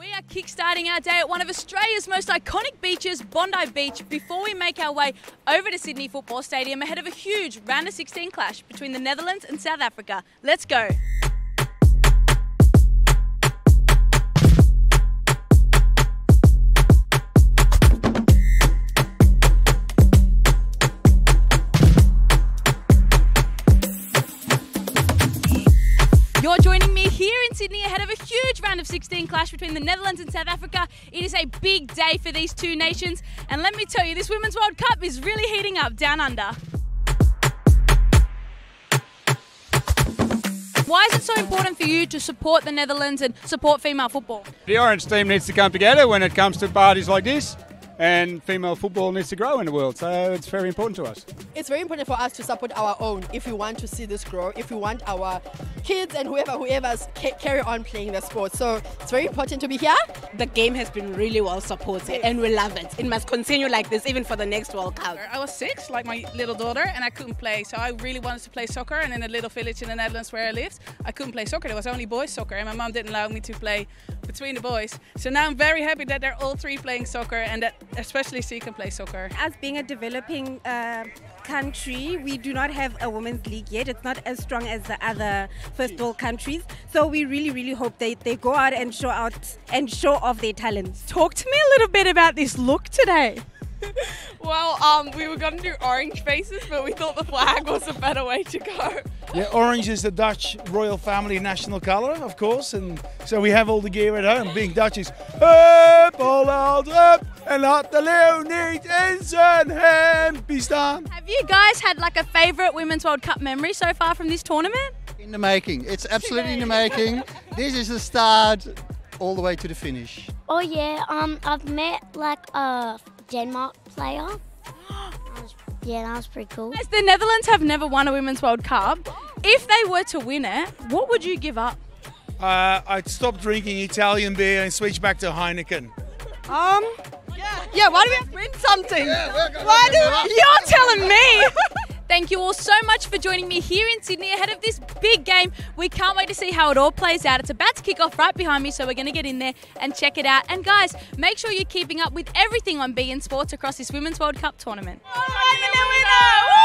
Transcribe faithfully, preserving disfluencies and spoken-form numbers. We are kickstarting our day at one of Australia's most iconic beaches, Bondi Beach, before we make our way over to Sydney Football Stadium ahead of a huge round of sixteen clash between the Netherlands and South Africa. Let's go. You're joining me here in Sydney ahead of a huge round of sixteen clash between the Netherlands and South Africa. It is a big day for these two nations, and let me tell you, this Women's World Cup is really heating up down under. Why is it so important for you to support the Netherlands and support female football? The Orange team needs to come together when it comes to parties like this, and female football needs to grow in the world, so it's very important to us. It's very important for us to support our own if we want to see this grow, if we want our kids and whoever, whoever's carry on playing the sport. So it's very important to be here. The game has been really well supported and we love it. It must continue like this even for the next World Cup. I was six, like my little daughter, and I couldn't play. So I really wanted to play soccer, and in a little village in the Netherlands where I lived, I couldn't play soccer. There was only boys soccer and my mum didn't allow me to play between the boys. So now I'm very happy that they're all three playing soccer and that especially she can play soccer. As being a developing uh, country, we do not have a women's league yet. It's not as strong as the other first world countries. So we really, really hope that they go out and show out and show off their talents. Talk to me a little bit about this look today. Well, um, we were going to do orange faces, but we thought the flag was a better way to go. Yeah, orange is the Dutch royal family national colour, of course, and so we have all the gear at home. Being Dutch is up, all out, up, and laat de leeuw niet in zijn hemd staan. Have you guys had like a favourite Women's World Cup memory so far from this tournament? In the making. It's absolutely in the making. This is the start, all the way to the finish. Oh yeah, um, I've met like a Denmark player. Yeah, that was pretty cool. As the Netherlands have never won a Women's World Cup, if they were to win it, what would you give up? Uh, I'd stop drinking Italian beer and switch back to Heineken. Um, yeah, yeah why do we have to win something? Yeah, why do you're telling me? Thank you all so much for joining me here in Sydney ahead of this big game. We can't wait to see how it all plays out. It's about to kick off right behind me, so we're going to get in there and check it out. And guys, make sure you're keeping up with everything on beIN Sports across this Women's World Cup tournament. Oh, I'm the winner!